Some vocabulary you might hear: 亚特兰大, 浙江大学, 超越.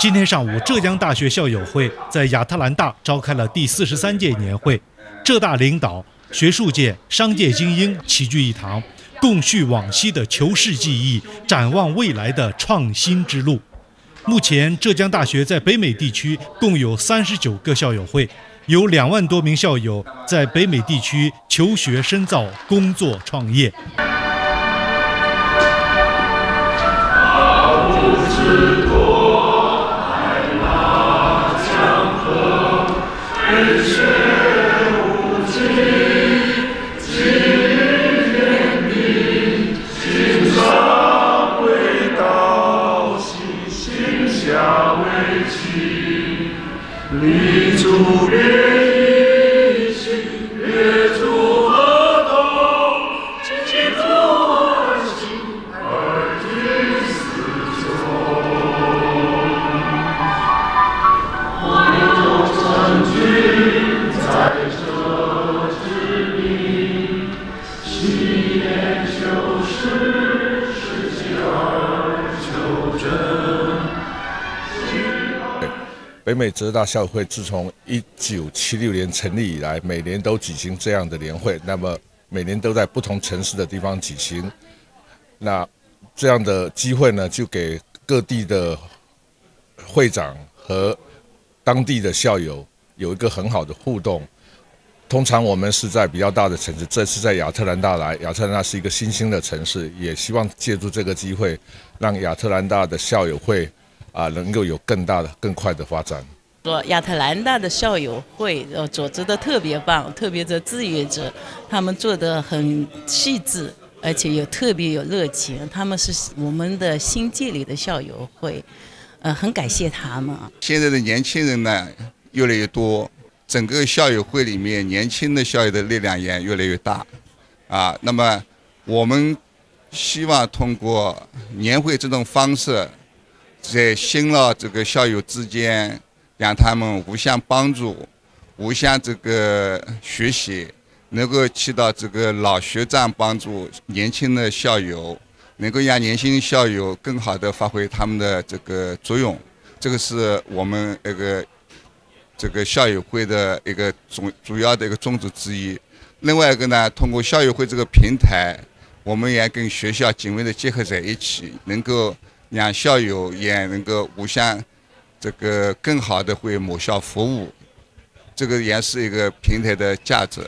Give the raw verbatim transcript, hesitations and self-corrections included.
今天上午，浙江大学校友会在亚特兰大召开了第四十三届年会，浙大领导、学术界、商界精英齐聚一堂，共叙往昔的求是记忆，展望未来的创新之路。目前，浙江大学在北美地区共有三十九个校友会，有两万多名校友在北美地区求学、深造、工作、创业。 北美浙大校友会自从一九七六年成立以来，每年都举行这样的年会，那么每年都在不同城市的地方举行。那这样的机会呢，就给各地的会长和当地的校友有一个很好的互动。通常我们是在比较大的城市，这次在亚特兰大来，亚特兰大是一个新兴的城市，也希望借助这个机会，让亚特兰大的校友会。 啊，能够有更大的、更快的发展。说亚特兰大的校友会，呃，组织的特别棒，特别的志愿者，他们做的很细致，而且也特别有热情。他们是我们的新界里的校友会，呃，很感谢他们。现在的年轻人呢，越来越多，整个校友会里面，年轻的校友的力量也越来越大。啊，那么我们希望通过年会这种方式。 在新老这个校友之间，让他们互相帮助，互相这个学习，能够起到这个老学长帮助年轻的校友，能够让年轻校友更好的发挥他们的这个作用。这个是我们那个这个校友会的一个主主要的一个宗旨之一。另外一个呢，通过校友会这个平台，我们也跟学校紧密的结合在一起，能够。 让校友也能够互相这个更好的为母校服务，这个也是一个平台的价值。